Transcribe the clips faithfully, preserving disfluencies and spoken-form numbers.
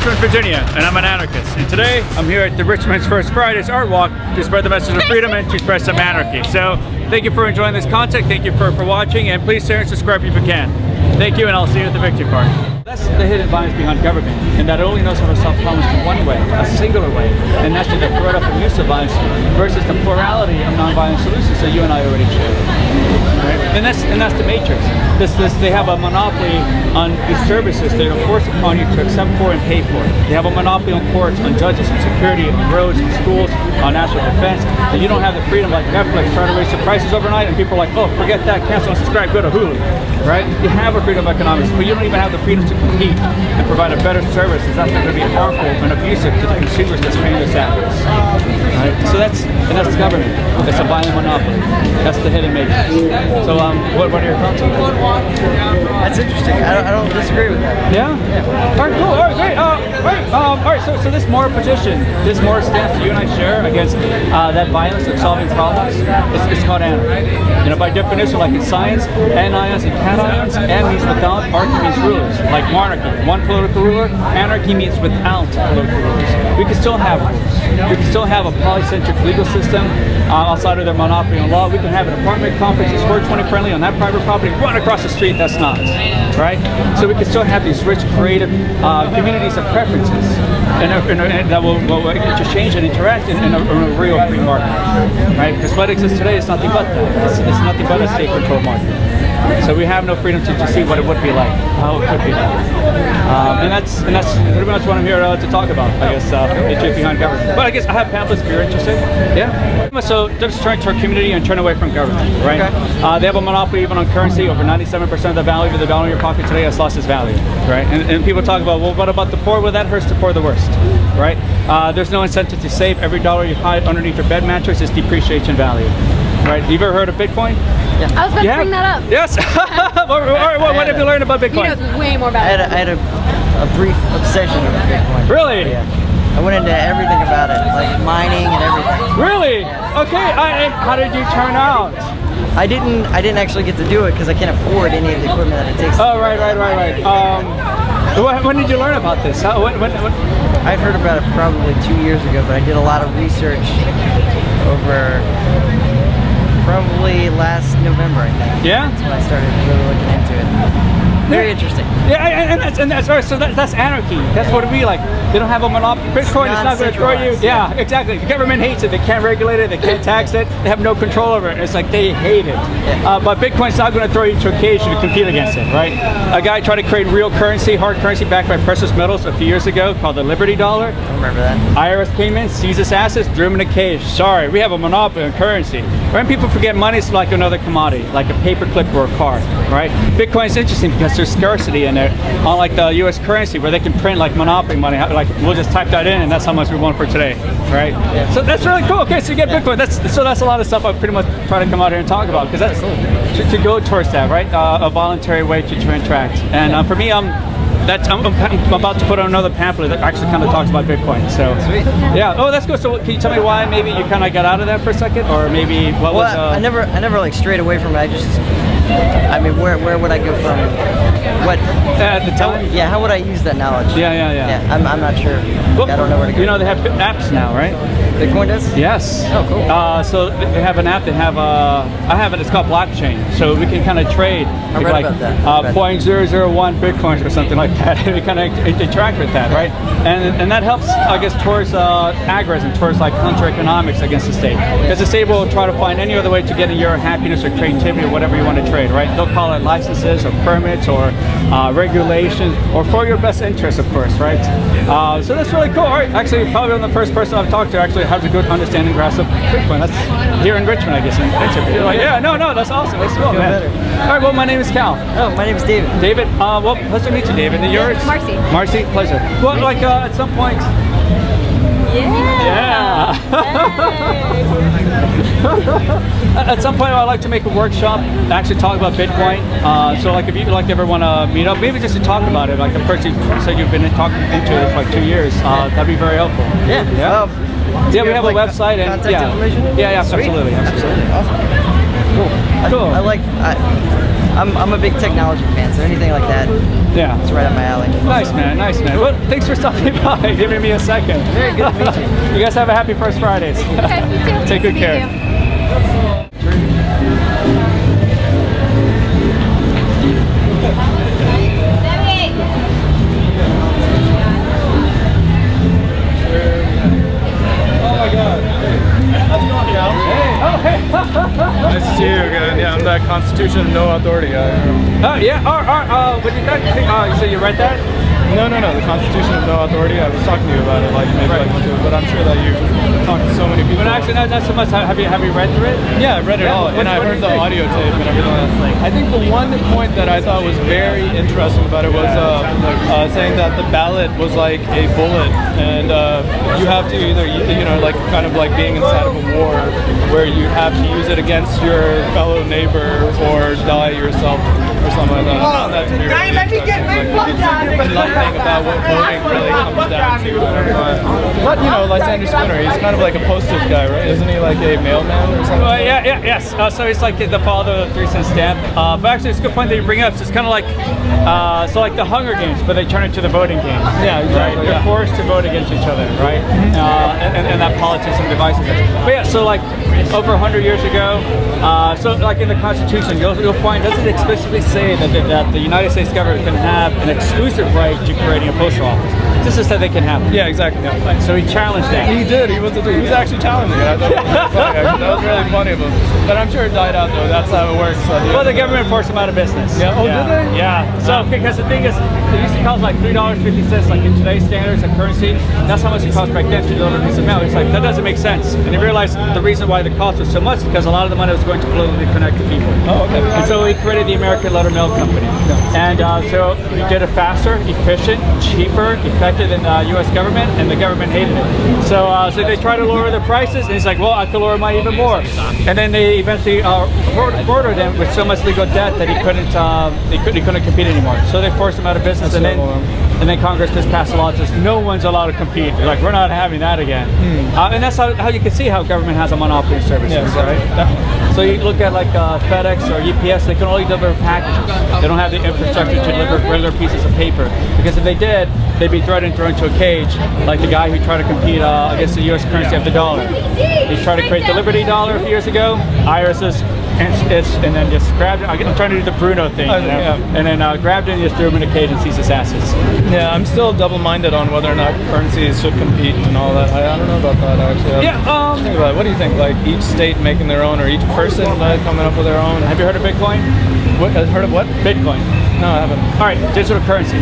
Richmond, Virginia, and I'm an anarchist. And today, I'm here at the Richmond's First Fridays Art Walk to spread the message of freedom and to spread some anarchy. So, thank you for enjoying this content, thank you for, for watching, and please share and subscribe if you can. Thank you, and I'll see you at the victory park. That's the hidden violence behind government, and that only knows how to solve problems in one way, a singular way, and that's the threat of and use of violence versus the plurality of nonviolent solutions that you and I already share. And that's, and that's the matrix. This, this, they have a monopoly on these services that are forced upon you to accept for and pay for. They have a monopoly on courts, on judges, on security, on roads, on schools, on national defense. And you don't have the freedom like Netflix trying to raise the prices overnight and people are like, oh, forget that, cancel and subscribe, go to Hulu, right? You have a freedom of economics, but you don't even have the freedom to compete and provide a better service, because that's going to be harmful and abusive to the consumers that's paying their salaries. Right? So that's, and that's the government. It's a violent monopoly. That's the hidden matrix. So Um, what, what are your thoughts on that? That's interesting. I don't, I don't disagree with that. Yeah? Yeah. Alright, cool. Alright, great. Uh, alright, um, alright so, so this Moore position, this Moore stance that you and I share against uh, that violence and solving problems, it's, it's called anarchy. You know, by definition, like in science, anions and cations, an means without, archy means rulers. Like monarchy, one political ruler, anarchy means without political rulers. We can still have We can still have a polycentric legal system uh, outside of their monopoly on law. We can have an apartment complex that's four twenty friendly on that private property, run across the street, that's not. Right? So we can still have these rich, creative uh, communities of preferences and, and, and that will, will interchange and interact in, in, a, in a real free market. Right? Because what exists today is nothing but that. It's, it's nothing but a state-controlled market. So we have no freedom to, to see what it would be like, how it could be like. Um, and that's and that's pretty much what I'm here uh, to talk about, I guess, uh, the behind government. But I guess I have pamphlets if you're interested. Yeah. So they're just turning to our community and turn away from government, right? Okay. Uh, they have a monopoly even on currency. Over ninety-seven percent of the value of the dollar in your pocket today has lost its value, right? And, and people talk about, well, what about the poor? Well, that hurts the poor the worst, right? Uh, there's no incentive to save. Every dollar you hide underneath your bed mattress is depreciation value, right? You've ever heard of Bitcoin? I was about yeah. to bring that up. Yes. All right. What, what have you learned about Bitcoin? You know way more about it. I had a, I had a, a brief obsession about Bitcoin. Really? Yeah. I went into everything about it, like mining and everything. Really? Yeah. Okay. I, how did you turn out? I didn't. I didn't actually get to do it because I can't afford any of the equipment that it takes. Oh, right, right, right, right. Um, when did you learn about this? How, when, when, when? I heard about it probably two years ago, but I did a lot of research over. Probably last November, I think. Yeah? That's when I started really looking into it. Very yeah. interesting. Yeah, and that's, and that's right. So that, that's anarchy. That's what we like. They don't have a monopoly. Bitcoin is not going to destroy you. Yeah, exactly. The government hates it. They can't regulate it. They can't tax it. They have no control over it. It's like they hate it. Uh, but Bitcoin's not going to throw you to a cage to compete against it, right? A guy tried to create real currency, hard currency backed by precious metals a few years ago called the Liberty Dollar. I remember that. I R S came in, seized his assets, threw him in a cage. Sorry, we have a monopoly on currency. When people forget money, it's like another commodity, like a paperclip or a car, right? Bitcoin's interesting because there's scarcity in there, unlike the U S currency where they can print like monopoly money, like we'll just type that in and that's how much we want for today, right? Yeah. So that's really cool. Okay, so you get Bitcoin. That's so that's a lot of stuff I pretty much try to come out here and talk about because that's cool. to, to go towards that, right? Uh, a voluntary way to, to interact. And uh, for me, I'm. Um, That's, I'm, I'm about to put on another pamphlet that actually kind of talks about Bitcoin. So, Sweet. yeah. Oh, that's good. So, can you tell me why maybe you kind of got out of that for a second, or maybe what well, was? Uh... I never, I never like strayed away from it. I just, I mean, where, where would I go from? What? At the time? How, yeah. How would I use that knowledge? Yeah, yeah, yeah. yeah I'm, I'm not sure. Well, I don't know where to go. You know, they have apps now, right? Bitcoin does? Yes. Oh, cool. Uh, so they have an app. They have a. Uh, I have it. It's called blockchain. So we can kind of trade. I read like, about that. Uh, Point zero zero one bitcoins or something like that. We kind of interact with that, right? And and that helps, I guess, towards uh, agorism, towards like counter economics against the state, because the state will try to find any other way to get in your happiness or creativity or whatever you want to trade, right? They'll call it licenses or permits or uh, regulations or for your best interest, of course, right? Uh, so that's really cool. All right, actually, probably I'm the first person I've talked to actually. Have a good understanding grasp of Bitcoin. That's here in Richmond, I guess. In Richmond. Like, yeah, no, no, that's awesome. That's cool, man. Better. All right, well, my name is Cal. Oh, my name is David. David, uh, well, pleasure to meet you, David. And yours? Marcy. Marcy, pleasure. Well, like, uh, at some point... Yeah! yeah. At some point, I'd like to make a workshop to actually talk about Bitcoin. Uh, so, like, if you like ever want to meet up, maybe just to talk about it. Like, the person said you've been talking into it for like two years. Uh, that'd be very helpful. Yeah. Yeah. Um, Yeah, we have like a website and yeah, yeah, yeah, absolutely, absolutely. Awesome. cool. I, cool. I like. I, I'm, I'm a big technology fan, so anything like that, yeah, it's right up my alley. Nice man, nice man. Well, thanks for stopping by, giving me a second. Very good to meet you. You guys have a happy First Fridays. Okay, you too. Take good care. Oh my God. How's it going, y'all? Hey. Oh, hey. Nice to see you again. Yeah, I'm that Constitution of No Authority. Oh, yeah. Or, or, uh, what did that thing, uh, so you read that? No, no, no. The Constitution of No Authority. I was talking to you about it, like maybe right. like two, but I'm sure that you talked to so many people. But actually, not, not so much. Have you have you read through it? Yeah, I read it yeah. all, what, and I heard the audio tape and everything. I think the one point that I thought was very interesting about it was uh, uh, saying that the ballot was like a bullet, and uh, you have to either you know like kind of like being inside of a war where you have to use it against your fellow neighbor or die yourself or something like that. Oh, that's really let me get my like, it's nothing about what voting really comes down to. Uh, but you know, Lysander Spooner, he's kind of like a postage guy, right? Isn't he like a mailman or something? Uh, yeah, yeah, yes. Uh, so he's like the father of the three cent stamp. Uh, but actually, it's a good point that you bring up. So it's kind of like, uh, so like the Hunger Games, but they turn it to the voting games. Yeah, exactly. Right? They're yeah. forced to vote against each other, right? Uh, and, and, and that politics and devices. But yeah, so like over one hundred years ago, uh, so like in the Constitution, you'll, you'll find, doesn't it explicitly say that the, that the United States government can have an exclusive right to creating a postal office? This is that they can happen. Yeah, exactly. Yeah. So he challenged that. He did. He was a dude. He was actually challenging it. I thought it was funny. That was really funny of him. But I'm sure it died out though. That's how it works. So, yeah. Well, the government forced him out of business. Yeah. Oh, yeah. Did they? Yeah. So because the thing is, it used to cost like three dollars fifty cents, like in today's standards of currency. That's how much it cost back then to deliver a piece of mail. It's like that doesn't make sense. And he realized the reason why the cost was so much is because a lot of the money was going to politically connected people. Oh, okay. And so he created the American Letter Mail Company. Yeah. And uh, so he did it faster, efficient, cheaper, effective. Than the U S government, and the government hated it. So, uh, so they tried to lower the prices, and he's like, "Well, I could lower mine even more." And then they eventually uh, bordered him with so much legal debt that he couldn't, uh, he couldn't, he couldn't compete anymore. So they forced him out of business, and then, and then Congress just passed a law that says no one's allowed to compete. They're like, we're not having that again. Mm. Uh, and that's how, how you can see how government has a monopoly of services, yes, right? Definitely. So you look at like uh, FedEx or U P S; they can only deliver packages. They don't have the infrastructure to deliver regular pieces of paper, because if they did, they'd be thrown into a cage, like the guy who tried to compete uh, against the U S currency of the dollar. He tried to create the Liberty Dollar a few years ago. I R S is and, it's, and then just grabbed it. I'm trying to do the Bruno thing, okay, you know? Yeah. And then uh, grabbed it and just threw him in a cage and seized his assets. Yeah, I'm still double-minded on whether or not currencies should compete and all that. I, I don't know about that, actually. Yeah, um... Think about it. What do you think? Like, each state making their own, or each person like, coming up with their own? Have you heard of Bitcoin? What, heard of what? Bitcoin. No, I haven't. All right, digital currency.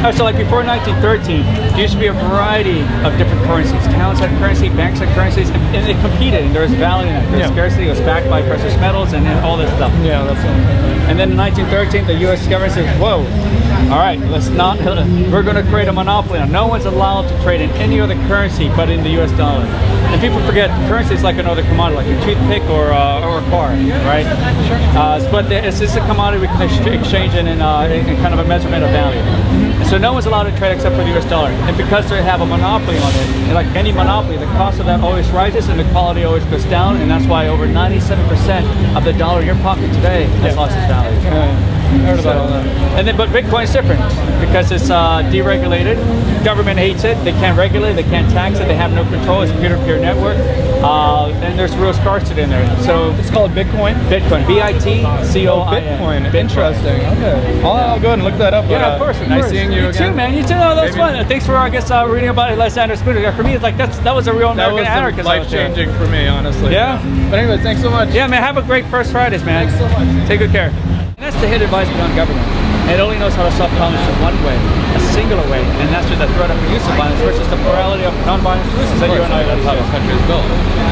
All right, so like before nineteen thirteen, there used to be a variety of different currencies. Towns had currency, banks had currencies, and, and they competed, and there was value in it. There was yeah. scarcity, it was backed by precious metals, and, and all this stuff. Yeah, that's it. And then in nineteen thirteen, the U S government said, whoa, all right, let's not, we're going to create a monopoly. Now, no one's allowed to trade in any other currency but in the U S dollar. And people forget, currency is like another commodity, like a toothpick or, uh, or a car, right? Uh, but it's just a commodity we can exchange in, in, uh, in kind of a measurement of value. And so no one's allowed to trade except for the U S dollar. And because they have a monopoly on it, and like any monopoly, the cost of that always rises and the quality always goes down, and that's why over ninety-seven percent of the dollar in your pocket today has yeah. lost its value. Yeah. Heard about all that. And then, but Bitcoin's different because it's uh, deregulated. Government hates it. They can't regulate. They can't tax it. They have no control. It's peer-to-peer network. Uh, and there's real scarcity in there. So it's called Bitcoin. Bitcoin. B I T C O I N. Bitcoin. Bitcoin. Interesting. Okay. I'll, I'll go ahead and look that up. Yeah, but, uh, of course. Of nice course. Seeing you, you again. You too, man. You too. Oh, that was fun. Thanks for, I guess, uh, reading about Lysander Spooner. For me, it's like that's that was a real American anarchist. That was life-changing for me, honestly. Yeah. But anyway, thanks so much. Yeah, man. Have a great First Fridays, man. Thanks so much. Take good care. That's the hidden advice beyond government. It only knows how to self-polish in one way, a singular way, and that's just the threat of use of violence versus the plurality of non-violent solutions that you and I that's how this country is built.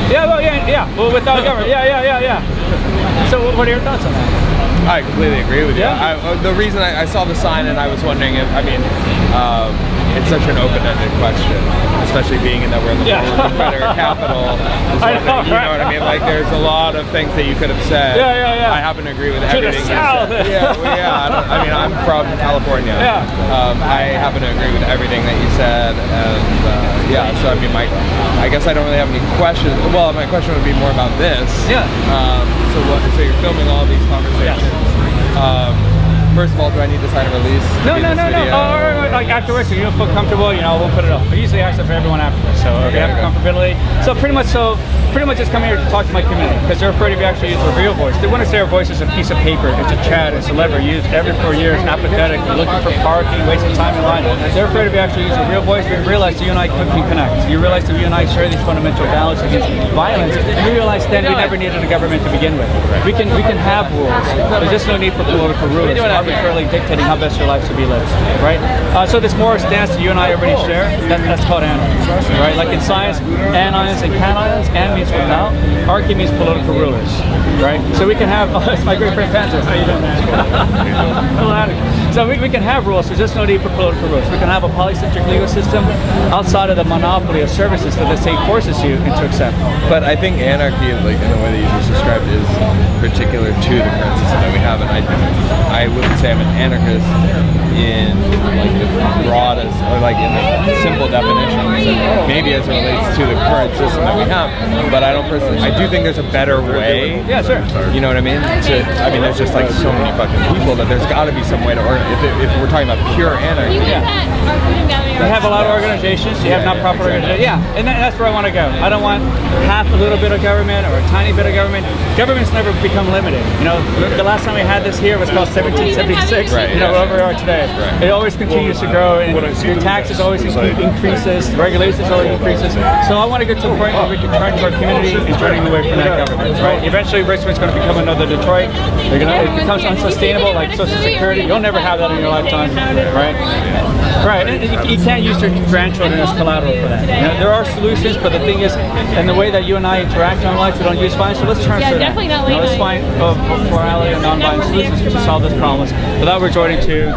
Yeah, well, yeah, yeah. Well, without government, yeah, yeah, yeah, yeah. So, what are your thoughts on that? I completely agree with you. Yeah. I, the reason I, I saw the sign and I was wondering if, I mean, uh, it's such an open-ended question, especially being in that we're in the yeah. Confederate capital. I know, that, you right? know what I mean? Like, there's a lot of things that you could have said. Yeah, yeah, yeah. I happen to agree with to everything the South. You said. Yeah, well, yeah. I, don't, I mean, I'm from California. Yeah. Um, I happen to agree with everything that you said, and uh, yeah. So I mean, my, I guess I don't really have any questions. Well, my question would be more about this. Yeah. Um, so what? So you're filming all these conversations. Yes. Um, First of all, do I need to sign a release? No, no, no, no. Oh, right, right. Like afterwards, if you don't feel comfortable, you know, we'll put it up. We usually ask that for everyone afterwards, so if you have comfortability. So pretty much, so pretty much, just come here to talk to my community because they're afraid if you actually use their real voice. They want to say our voice is a piece of paper. It's a chat. It's a lever used every four years. Not pathetic. We're looking for parking, wasting time in line. They're afraid if you actually use a real voice. They realize that you and I can connect. You realize that you and I share these fundamental values against violence. We realize then we never needed a government to begin with. We can we can have rules. There's just no need for political rules. Arbitrarily dictating how best your life should be lived, right? Uh, so this moral stance that you and I already share, that, that's called anions, right? Like in science, anions and cations, an means without, archy means political rulers, right? So we can have, oh, it's my great friend Panzer, how you doing, man? So we, we can have rules, there's just no need for political rules. We can have a polycentric legal system outside of the monopoly of services that the state forces you into accept. But I think anarchy, like in the way that you just described, is particular to the current system that we have, and I, I would say I'm an anarchist in like the broadest, or like in the simple definition, maybe as it relates to the current system that we have. But I don't personally. I do think there's a better way. Yeah, sure. You know what I mean? To, I mean, there's just like so many fucking people that there's got to be some way to organize. If, it, if we're talking about pure anarchy, yeah. You have a lot of organizations. You have yeah, not proper yeah, exactly. organizations. Yeah, and that's where I want to go. I don't want half a little bit of government or a tiny bit of government. Government's never become limited. You know, the last time we had this here was called seventeen seventy-six, right, you know, yeah, where we are today. Right. It always continues well, to grow, and your taxes always increases, regulations always increases. So I want to get to the point where we can turn to our community and turning away from that government, right? Eventually, Richmond's going to become another Detroit. They're gonna, it becomes unsustainable, like Social Security. You'll never have that in your lifetime, right? Right, and you can't use your grandchildren as collateral for that. You know, there are solutions, but the thing is, and the way that you and I interact in our lives, we don't use violence, so let's turn yeah, to that. Not you know, let's find uh, morality and non-violent solutions to solve those problems without resorting to,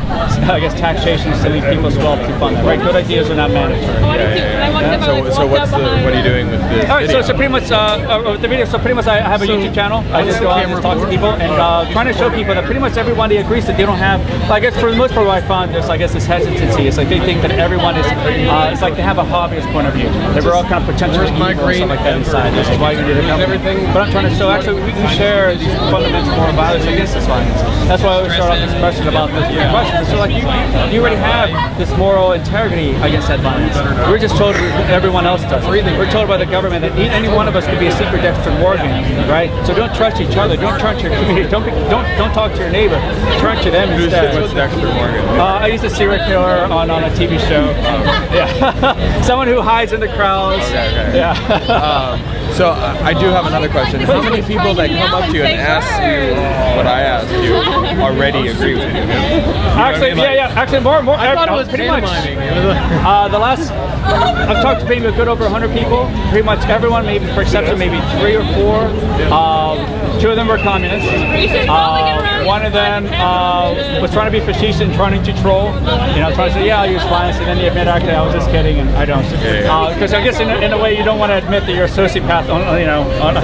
I guess, taxation, silly people's wealth to fund that, right? Good ideas are not mandatory. Yeah, yeah, yeah. yeah. So, so what's the, what are you doing with this All right, video? So, so pretty much, uh, uh, the video, so pretty much I have a so YouTube channel. I just go out and just talk to people and uh, trying to show people that pretty much everybody agrees that they don't have, I guess for the most part what I found there's, I guess, this hesitancy. It's like they think that everyone is, uh, it's like they have a hobbyist point of view. That we're all kind of potentially evil or something like that inside. This is why you do the company. But I'm trying to show, actually, we can share these fundamental moral values against this violence. That's why I always start off this question about this yeah. question. So like you, you already have this moral integrity against that violence. We're just told everyone else does. We're told by the government that any one of us could be a secret Dexter Morgan, right? So don't trust each other. Don't trust your community. Don't be, don't don't talk to your neighbor. Trust to them instead. Who's Dexter Morgan? Uh, I used a serial killer on, on a T V show. Um, yeah, someone who hides in the crowds. Okay, okay. Yeah. um, So uh, I do have another question. How many people that come up to you and ask you what I asked you already agree with you? You know actually, I mean? Like, yeah, yeah. Actually, more, more. I thought it was pretty much. Uh, the last, I've talked to maybe a good over one hundred people. Pretty much everyone, maybe for exception, maybe three or four. Um, two of them were communists. Uh, one of them uh, was trying to be facetious and trying to troll. You know, trying to say, yeah, I'll use violence, and then they admit, actually, I was just kidding, and I don't. Because uh, I guess in a, in a way, you don't want to admit that you're a sociopath. On, you know, on,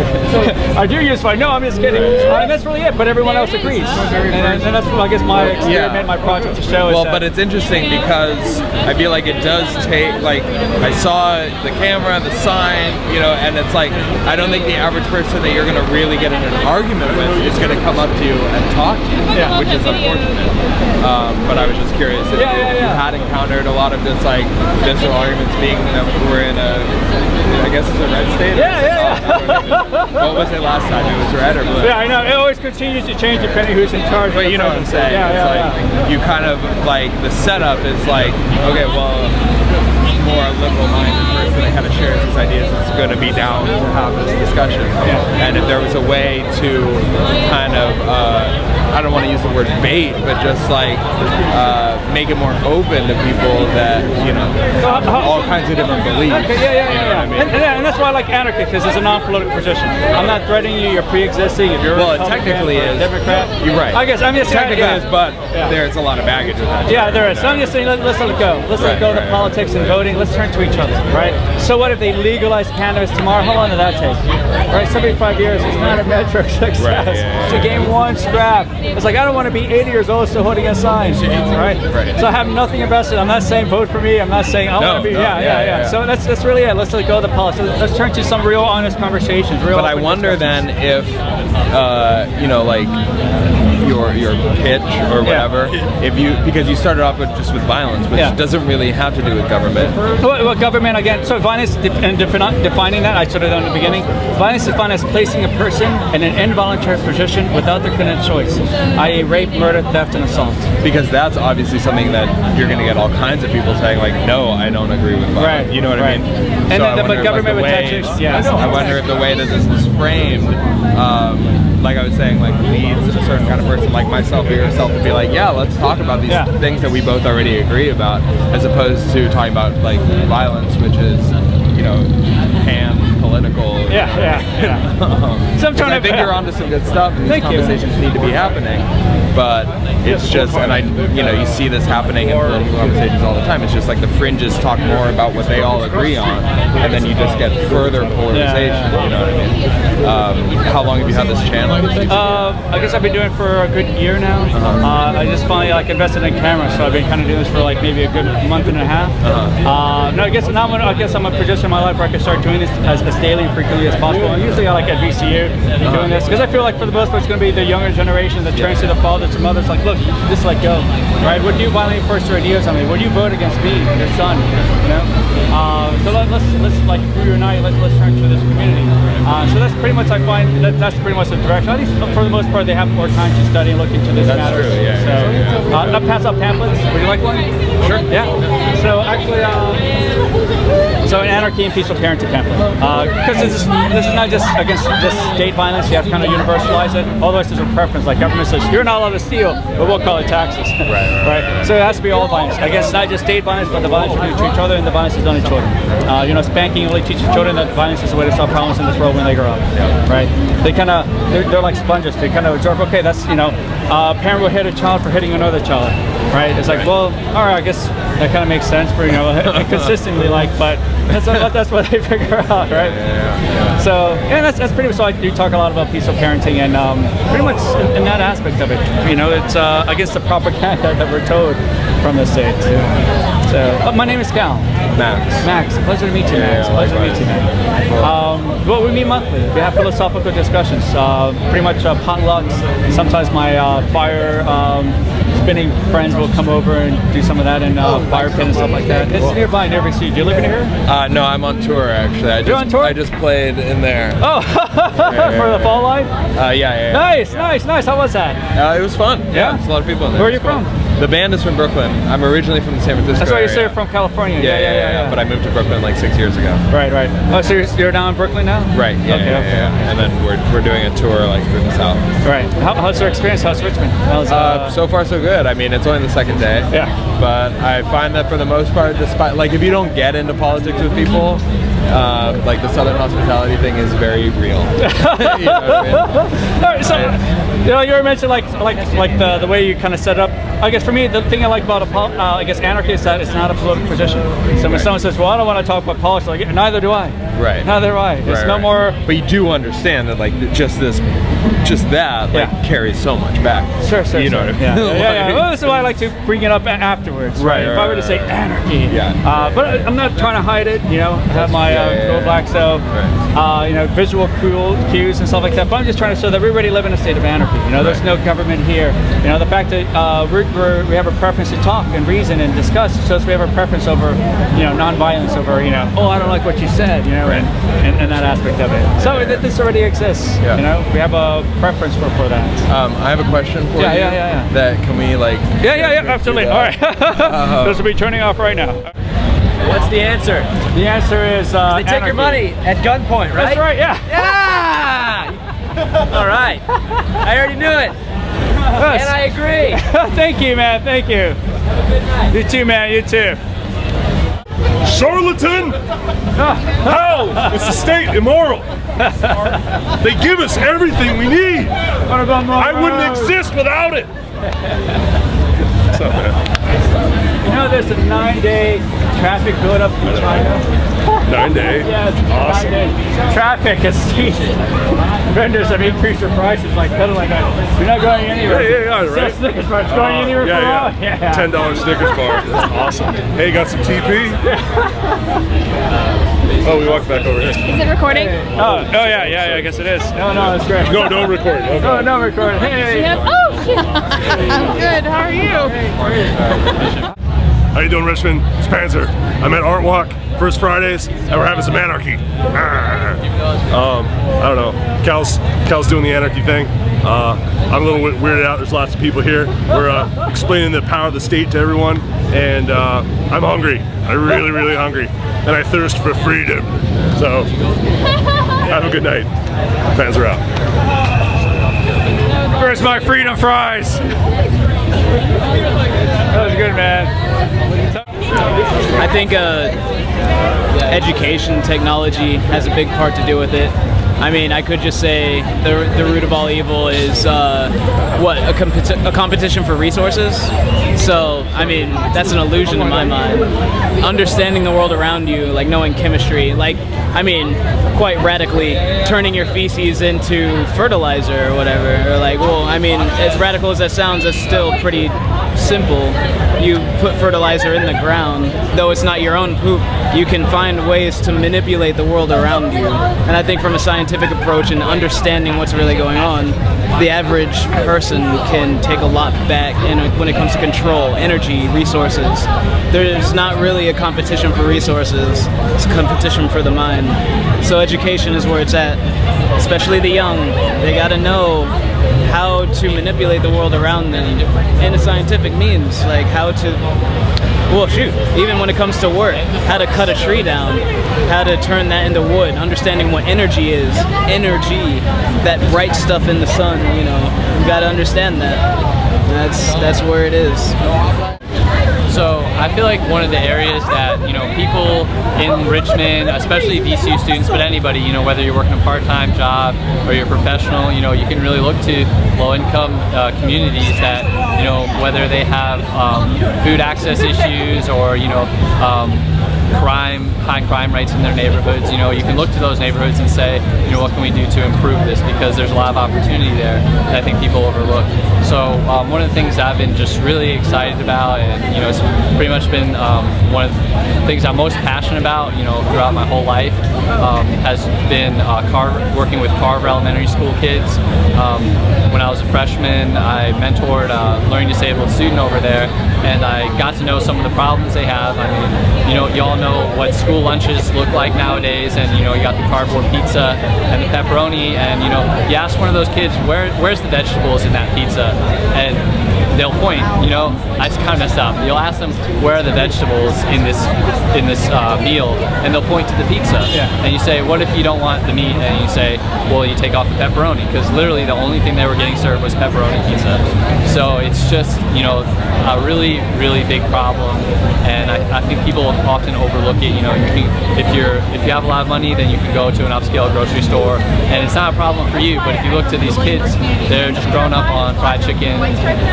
I do use fire. No, I'm just kidding. I mean, that's really it. But everyone else agrees, and, and that's what I guess my experiment, yeah. my project to show. Well, is that but it's interesting because I feel like it does take. Like I saw the camera, the sign, you know, and it's like I don't think the average person that you're going to really get in an argument with is going to come up to you and talk to you, yeah. which is unfortunate. Um, but I was just curious if yeah, you, yeah, yeah. you had encountered a lot of just like digital arguments being that we're in a, I guess it's a red state. Yeah. Yeah. What was it last time? It was red or blue? Yeah, I know. It always continues to change depending who's in charge. But you know what I'm saying. Yeah, yeah, like yeah. You kind of like the setup is like, okay, well, more liberal-minded person that kind of shares his ideas is going to be down to have this discussion. Yeah. And if there was a way to kind of uh, I don't want to use the word bait, but just like uh, make it more open to people that, you know, all kinds of different beliefs. Okay, yeah, yeah, you know yeah. I mean? and, and, and that's why I like anarchy, because it's a non-political position. I'm not threatening you, you're pre-existing. If you're well, a it technically is. Democrat. You're right. I guess, I mean, it's technically yeah. is, but yeah. there's a lot of baggage with that. Yeah, there is. So I'm just saying, let, let's let it go. Let's right, let it go right, to right. politics and voting. Let's turn to each other, right? So what if they legalize cannabis tomorrow? How long did that take? Right, seventy-five years is not a metric success. Right, yeah, yeah, it's a game one scrap. It's like, I don't want to be eighty years old still holding a sign, right? right? So I have nothing invested. I'm not saying vote for me. I'm not saying I no, want to be, no, yeah, yeah, yeah, yeah, yeah. So that's, that's really it. Let's let go of the politics. Let's turn to some real honest conversations. Real but I wonder then if, uh, you know, like, Your, your pitch or whatever, yeah. if you because you started off with just with violence, which yeah. doesn't really have to do with government. Well, well government again. So violence and defining that I should have done in the beginning. Violence is defined as placing a person in an involuntary position without their clear choice, that is, rape, murder, theft, and assault. Because that's obviously something that you're going to get all kinds of people saying like, no, I don't agree with violence. Right. You know what right. I mean? And so then, I the, but government like the way, tattoos, yeah. I, know, I wonder if the way that this is framed. Um, Like I was saying, like leads a certain kind of person like myself or yourself to be like, yeah, let's talk about these yeah. things that we both already agree about, as opposed to talking about like violence, which is, you know, pan political. Yeah, you know, yeah, yeah. um, so I'm trying to I think you're onto some good stuff, and these conversations you. need to be happening. But it's just, and I, you know, you see this happening in political conversations all the time. It's just like the fringes talk more about what they all agree on, and then you just get further polarization. You know what I mean? Um, how long have you had this channel? Uh, I guess I've been doing it for a good year now. Uh, I just finally like invested in a camera, so I've been kind of doing this for like maybe a good month and a half. Uh, no, I guess now I'm, I guess I'm a producer in my life where I can start doing this as, as daily and frequently as possible. And usually I like at V C U doing this because I feel like for the most part it's going to be the younger generation that turns to the fathers. Some others like, look, just let go, right? Would you violently enforce your ideas on me? Would you vote against me, your son? You know. Uh, so let, let's let's like reunite. Let's let's turn to this community. Uh, so that's pretty much I find that that's pretty much the direction. At least for the most part, they have more time to study and look into this that's matter. True, yeah, so yeah, yeah. Uh, I'll pass out pamphlets. Would you like one? Sure. Yeah. So actually, um, so an anarchy and peaceful parenting pamphlet. Because uh, this is this is not just against just state violence. You have to kind of universalize it. Otherwise, there's a preference. Like government says, you're not allowed to steal, but we'll call it taxes. Right, right, right. So it has to be all violence. I guess not just state violence, but the violence we do to each other and the violence is done to children. Uh, you know, spanking only teaches children that violence is a way to solve problems in this world when they grow up. Yeah. Right? They kind of they're, they're like sponges. They kind of absorb. Okay, that's you know, a uh, parent will hit a child for hitting another child. Right? It's like, right. well, all right, I guess that kind of makes sense for you know, consistently like, but that's what that's what they figure out, right? Yeah. yeah. So yeah, that's that's pretty much. So I do talk a lot about peaceful parenting and um, pretty much in, in that aspect of it. You know, it's uh, I guess the propaganda that we're told from the States. Yeah. So, oh, my name is Cal. Max. Max, pleasure to meet you, yeah, Max. Yeah, pleasure likewise. to meet you. Um, well, we meet monthly. We have philosophical discussions. Uh, pretty much uh, potlucks. Sometimes my uh, fire um, spinning friends will come over and do some of that and uh, fire pit and stuff like that. It's nearby in V C U. Do you live in here? Uh, no, I'm on tour actually. I You're just, on tour? I just played in there. Oh, yeah, for the fall live? Uh, yeah, yeah, yeah. Nice, yeah. nice, nice. How was that? Uh, it was fun. Yeah, yeah. There's a lot of people in there. Where are you from? The band is from Brooklyn. I'm originally from San Francisco. That's why you say you're from California. Yeah yeah yeah, yeah, yeah, yeah. But I moved to Brooklyn like six years ago. Right, right. Oh, so you're, you're down in Brooklyn now? Right. Yeah, okay, yeah, okay. yeah. And then we're we're doing a tour like through the South. Right. How, how's your experience? How's Richmond? How's, uh, uh, so far so good. I mean, it's only the second day. Yeah. But I find that for the most part, despite like if you don't get into politics with people. Uh, like the Southern hospitality thing is very real. You know what I mean? All right, so I, you know you were mentioning like like like the the way you kind of set up. I guess for me the thing I like about a pol uh, I guess anarchy is that it's not a political position. So when right. someone says, "Well, I don't want to talk about politics," like neither do I. Right. Neither do I. It's right, no right. more. But you do understand that like just this, just that like yeah. carries so much back. Sure, sure. You know sure. what I mean? Yeah. yeah, yeah, yeah. Well, this is why I like to bring it up afterwards. Right. right. If I were to say anarchy. Yeah. Uh, but I'm not trying to hide it. You know, have my. Yeah, yeah, gold black, so right. uh, you know, visual cues and stuff like that. But I'm just trying to show that we already live in a state of anarchy. You know, there's right. no government here. You know, the fact that uh, we're, we're, we have a preference to talk and reason and discuss shows we have a preference over, you know, nonviolence over, you know, oh, I don't like what you said, you know, right. and, and, and that aspect of it. So yeah. this already exists. Yeah. You know, we have a preference for for that. Um, I have a question for yeah, you. Yeah, yeah, yeah. That can we like? Yeah, yeah, yeah. Absolutely. All right. uh, this will be turning off right now. What's the answer? The answer is uh, they take anarchy. Your money at gunpoint, right? That's right, yeah. Yeah! All right. I already knew it. Yes. And I agree. Thank you, man. Thank you. Have a good night. You too, man. You too. Charlatan! Hell! It's the state, immoral. They give us everything we need. What about Monroe? I wouldn't exist without it. What's up, man? You know there's a nine-day traffic buildup in China? Nine-day? Yeah, it's awesome. Nine days. Traffic has ceased. Vendors have increased their prices like peddling. We're not going anywhere. Yeah, yeah, yeah, right? So Snickers bar. It's going uh, anywhere yeah, for yeah. a while? Yeah. ten dollar Snickers bar. That's awesome. Hey, got some T P? Oh, we walked back over here. Is it recording? Oh, oh yeah, yeah, yeah, I guess it is. No, no, it's great. No, don't record. Okay. No, no recording. Hey, hey, hey. Oh, shit. I'm good. How are you? How you doing, Richmond? It's Panzer. I'm at Art Walk, First Fridays, and we're having some anarchy. Um, I don't know. Cal's, Cal's doing the anarchy thing. Uh, I'm a little weirded out. There's lots of people here. We're uh, explaining the power of the state to everyone, and uh, I'm hungry. I'm really, really hungry. And I thirst for freedom. So, have a good night. Fans are out. Where's my freedom fries? That was good, man. I think uh, education technology has a big part to do with it. I mean, I could just say the, the root of all evil is, uh, what, a, com a competition for resources? So, I mean, that's an illusion in my mind. Understanding the world around you, like knowing chemistry, like, I mean, quite radically, turning your feces into fertilizer or whatever, or like, well, I mean, as radical as that sounds, that's still pretty simple. You put fertilizer in the ground, though it's not your own poop, you can find ways to manipulate the world around you. And I think from a scientific approach and understanding what's really going on, the average person can take a lot back in, when it comes to control, energy, resources. There's not really a competition for resources, it's a competition for the mind. So education is where it's at, especially the young. They gotta know how to manipulate the world around them in a scientific means, like how to... Well, shoot, even when it comes to work, how to cut a tree down, how to turn that into wood, understanding what energy is, energy, that bright stuff in the sun, you know, you gotta understand that. That's, that's where it is. So I feel like one of the areas that, you know, people in Richmond, especially V C U students, but anybody, you know, whether you're working a part-time job or you're a professional, you know, you can really look to low-income uh, communities that, you know, whether they have um, food access issues or, you know, um, crime, high crime rates in their neighborhoods, you know, you can look to those neighborhoods and say, you know, what can we do to improve this, because there's a lot of opportunity there that I think people overlook. So um, one of the things that I've been just really excited about, and you know, it's pretty much been um, one of the things I'm most passionate about, you know, throughout my whole life, um, has been uh, Carver, working with Carver Elementary School kids. Um, when I was a freshman, I mentored a learning disabled student over there, and I got to know some of the problems they have. I mean, you know, y'all know what school lunches look like nowadays, and you know, you got the cardboard pizza and the pepperoni, and you know, you ask one of those kids, where where's the vegetables in that pizza, and they'll point, you know, I just kind of messed up. You'll ask them, where are the vegetables in this in this uh, meal, and they'll point to the pizza. Yeah. And you say, what if you don't want the meat? And you say, well, you take off the pepperoni, because literally the only thing they were getting served was pepperoni pizza. So it's just, you know, a really, really big problem, and I, I think people often overlook it. You know, you can, if you're if you have a lot of money, then you can go to an upscale grocery store, and it's not a problem for you. But if you look to these kids, they're just growing up on fried chicken,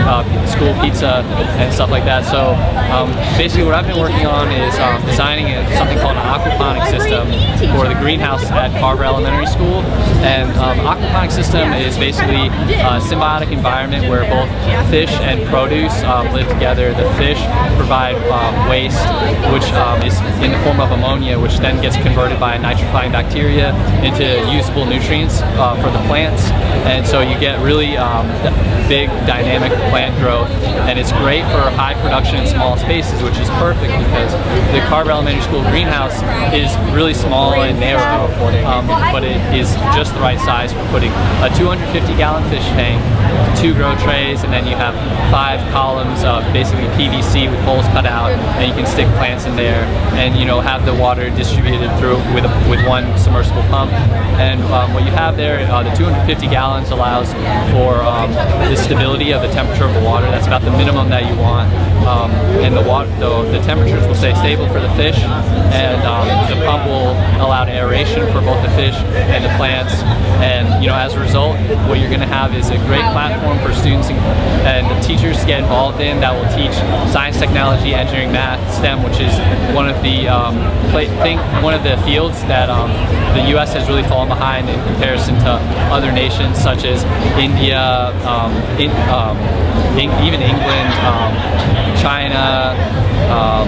uh, school pizza, and stuff like that. So um, basically, what I've been working on is um, designing a, something called an aquaponic system for the greenhouse at Carver Elementary School. And um, aquaponic system is basically a symbiotic environment where both fish and produce um, live together. The fish provide um, waste, which um, is in the form of ammonia, which then gets converted by nitrifying bacteria into usable nutrients uh, for the plants. And so you get really um, big dynamic plant growth, and it's great for high production in small spaces, which is perfect because the Carver Elementary School greenhouse is really small and narrow, um, but it is just the right size for putting a two hundred fifty gallon fish tank two grow trays, and then you have five columns of basically P V C with holes cut out, and you can stick plants in there, and you know, have the water distributed through with a, with one submersible pump. And um, what you have there, uh, the two hundred fifty gallons allows for um, the stability of the temperature of the water. That's about the minimum that you want, um, and the water, the, the temperatures will stay stable for the fish, and um, the pump will allow aeration for both the fish and the plants. And you know, as a result, what you're going to have is a great platform for students and the teachers to get involved in, that will teach science, technology, engineering, math, STEM, which is one of the um, play, think one of the fields that um, the U S has really fallen behind in comparison to other nations such as India, um, in, um, in, even England, um, China, um,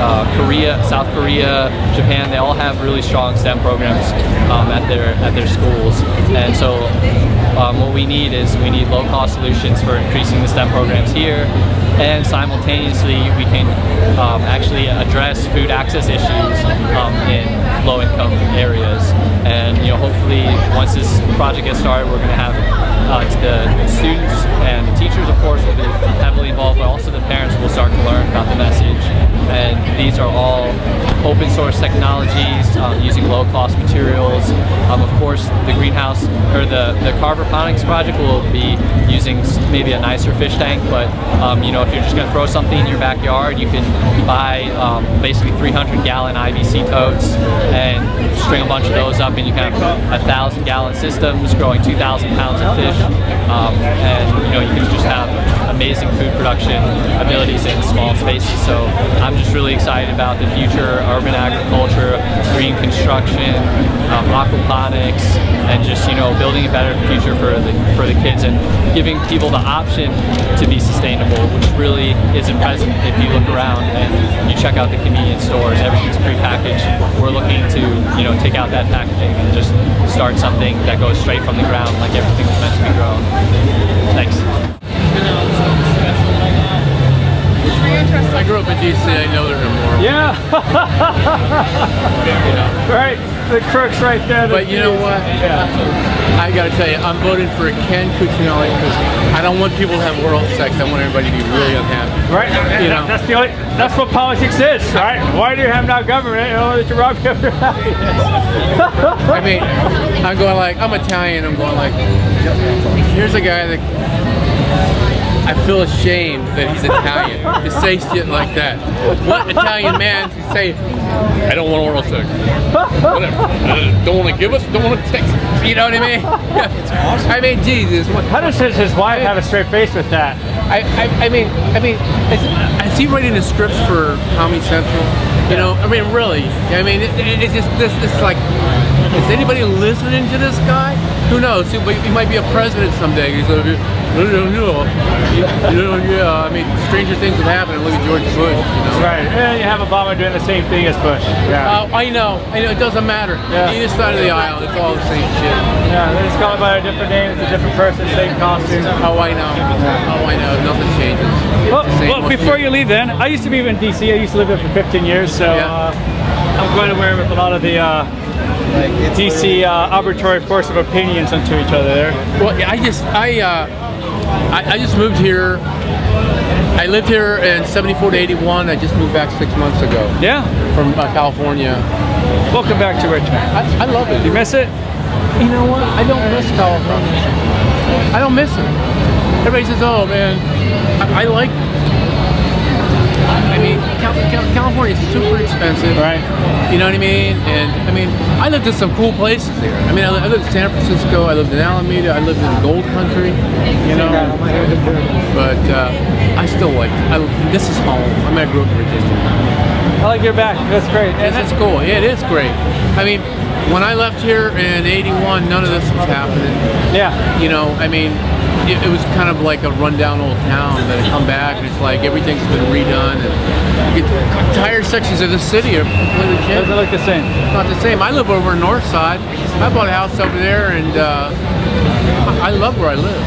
Uh, Korea, South Korea, Japan. They all have really strong STEM programs um, at their at their schools. And so um, what we need is we need low-cost solutions for increasing the STEM programs here, and simultaneously we can um, actually address food access issues um, in low-income areas. And you know, hopefully once this project gets started, we're going to have uh, the students and the teachers, of course, will be heavily involved, but also the parents will start to learn about the message. And these are all open source technologies, um, using low cost materials. Um, of course, the greenhouse, or the, the Carver Ponics project will be using maybe a nicer fish tank, but um, you know, if you're just gonna throw something in your backyard, you can buy um, basically three hundred gallon I B C totes and string a bunch of those up, and you can have a thousand gallon systems growing two thousand pounds of fish. Um, and you know, you can just have amazing food production abilities in small spaces. So I'm just really excited about the future, urban agriculture, green construction, um, aquaponics, and just, you know, building a better future for the, for the kids, and giving people the option to be sustainable, which really isn't present if you look around and you check out the convenience stores. Everything's prepackaged. We're looking to, you know, take out that packaging and just start something that goes straight from the ground, like everything was meant to be grown. Thanks. I grew up in D C, I know they're immoral. Yeah! Right, the crooks right there. But you know what? Yeah. I gotta tell you, I'm voting for Ken Cuccinelli because I don't want people to have oral sex. I want everybody to be really unhappy. Right? You know? That's the only, that's what politics is, right? Why do you have no government in order to rob government? I mean, I'm going like, I'm Italian, I'm going like, here's a guy that... I feel ashamed that he's Italian to say shit like that. What Italian man to say, I don't want oral sex. Whatever. Uh, don't want to give us, don't want to take. You know what I mean? It's awesome. I mean, Jesus. What, How does his, his wife I mean, have a straight face with that? I, I, I mean, I mean, is, is he writing the scripts for Comedy Central? You know, I mean, really. I mean, it, it, it's just this, this like, is anybody listening to this guy? Who knows? He, he might be a president someday. He's like, no, no, no. Yeah, I mean, stranger things have happened. Look at George Bush. You know? That's right. And you have Obama doing the same thing as Bush. Yeah. Uh, I know. I know. It doesn't matter. Yeah. Either side of the aisle, it's all the same shit. Yeah, they just call it by a different name. It's a different person, same costume. Oh, I know. Oh, I know. Nothing changes. Well, well before you leave, then, I used to be in D C. I used to live there for fifteen years, so yeah. uh, I'm going to wear with a lot of the. Uh, Like D C uh, arbitrary force of opinions onto each other there. Well, I just I, uh, I I just moved here. I lived here in seventy-four to eighty-one. I just moved back six months ago. Yeah, from uh, California. Welcome back to Richmond. I, I love it. You miss it? You know what? I don't miss California. I don't miss it. Everybody says, "Oh man, I, I like." I mean, California is super expensive, right? You know what I mean? And I mean, I lived in some cool places there. I mean, I lived in San Francisco, I lived in Alameda, I lived in Gold Country, you know. But uh, I still like it. I, this is home. I mean, I grew up in Virginia. I like your back. That's great. And that's cool. Yeah, it is great. I mean, when I left here in eighty-one, none of this was happening. Yeah. You know, I mean. It, it was kind of like a rundown old town that I come back and it's like everything's been redone, and you get, entire sections of the city are completely changed. Doesn't look the same. It's not the same. I live over in North Side. I bought a house over there, and uh, I, I love where I live.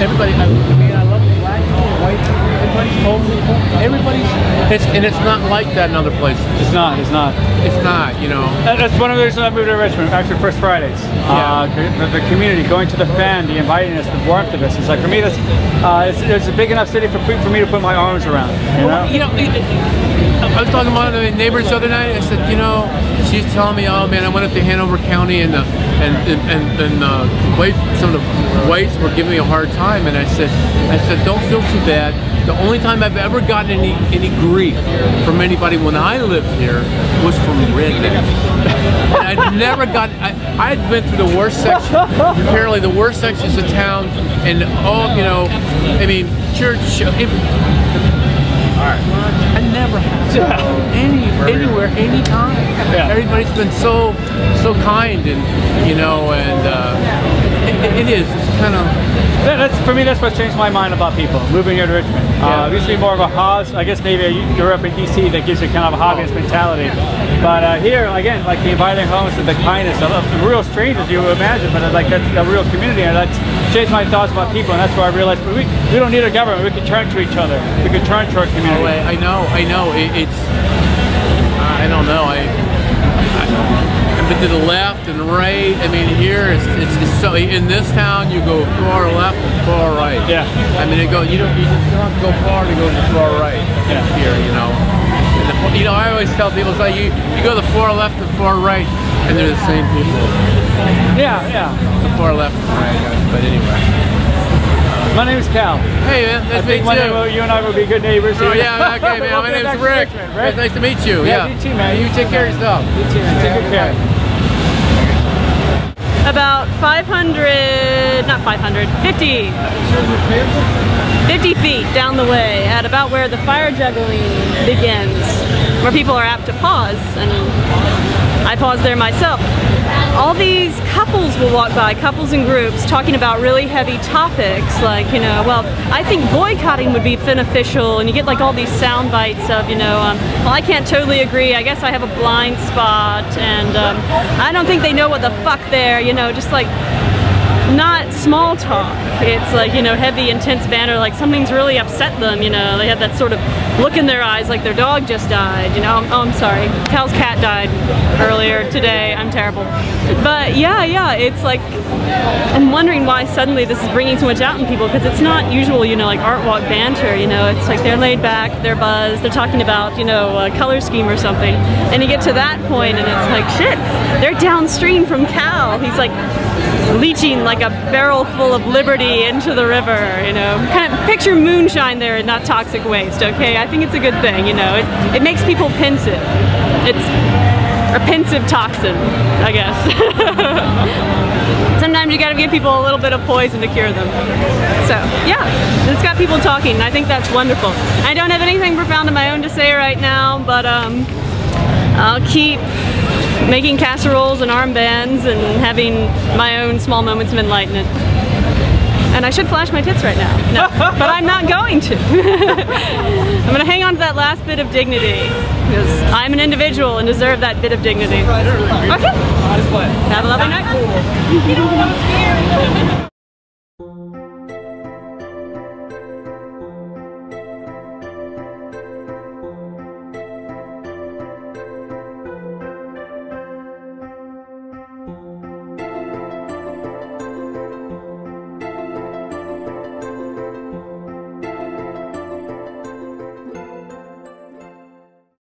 Everybody, I, I mean, I love the black, white people. everybody's totally, everybody's, it's, and it's not like that in other places. It's not, it's not. It's not, you know. That, that's one of the reasons I moved to Richmond, actually First Fridays. Yeah. Uh, the, the community, going to the fan, the inviting us, the warmth of us. It's like, for me, that's, uh, it's, it's a big enough city for, for me to put my arms around, you know? Well, you know, it, it, I was talking to one of the neighbors the other night. I said, you know, she's telling me, oh man, I went up to Hanover County and the, and and and uh, white, some of the whites were giving me a hard time. And I said, I said, don't feel too bad. The only time I've ever gotten any any grief from anybody when I lived here was from rednecks. And I'd never got. I had been through the worst section. Apparently, the worst sections of town, and all, you know, I mean, church. It, I never have yeah. any anywhere, anytime. Yeah. Everybody's been so so kind, and you know, and uh, it, it is. It's kind of yeah, that's for me. That's what changed my mind about people moving here to Richmond. Yeah. Uh, it used to be more of a Hobbs. I guess maybe you're up in D C that gives you kind of a hobbyist mentality. But uh, here again, like the inviting homes and the kindness of the real strangers you would imagine, but like that's the real community, and that's changed my thoughts about people. And that's where I realized we we don't need a government. We can turn to each other. We can turn to our community. I know, I know. It, it's I don't know. I, I, I to the left and right. I mean, here it's, it's it's so. In this town, you go far left and far right. Yeah. I mean, it go. You don't. You just don't have to go far to go to the far right. Yeah. Here, you know. The, you know, I always tell people, it's like you you go to the far left and far right, and they're the same people. Yeah, yeah. The far left and right. But anyway. My name's Cal. Hey man, that's me too. Day, you and I will be good neighbors. Oh yeah, okay man. My name's Rick. Richmond, Rick. It's nice to meet you. Yeah, yeah. You too, man. You take care of yourself. You too, man. Take good care. About five hundred, not five hundred, fifty. fifty feet down the way, at about where the fire juggling begins, where people are apt to pause, and I paused there myself. All these couples will walk by, couples and groups, talking about really heavy topics like, you know, well, I think boycotting would be beneficial, and you get like all these sound bites of, you know, um, well, I can't totally agree, I guess I have a blind spot, and um, I don't think they know what the fuck they're, you know, just like, not small talk. It's like, you know, heavy, intense banter, like something's really upset them, you know, they have that sort of look in their eyes like their dog just died, you know, oh, I'm sorry, Cal's cat died earlier today, I'm terrible. But yeah, yeah, it's like, I'm wondering why suddenly this is bringing so much out in people, because it's not usual, you know, like art walk banter, you know, it's like they're laid back, they're buzzed, they're talking about, you know, a color scheme or something, and you get to that point and it's like, shit, they're downstream from Cal, he's like, leaching like a barrel full of liberty into the river, you know. Kind of picture moonshine there and not toxic waste, okay? I think it's a good thing, you know. It, it makes people pensive. It's a pensive toxin, I guess. Sometimes you gotta give people a little bit of poison to cure them. So, yeah, it's got people talking, and I think that's wonderful. I don't have anything profound of my own to say right now, but um, I'll keep making casseroles and armbands and having my own small moments of enlightenment. And I should flash my tits right now, no, but I'm not going to. I'm going to hang on to that last bit of dignity, because I'm an individual and deserve that bit of dignity. Okay. Have a lovely night.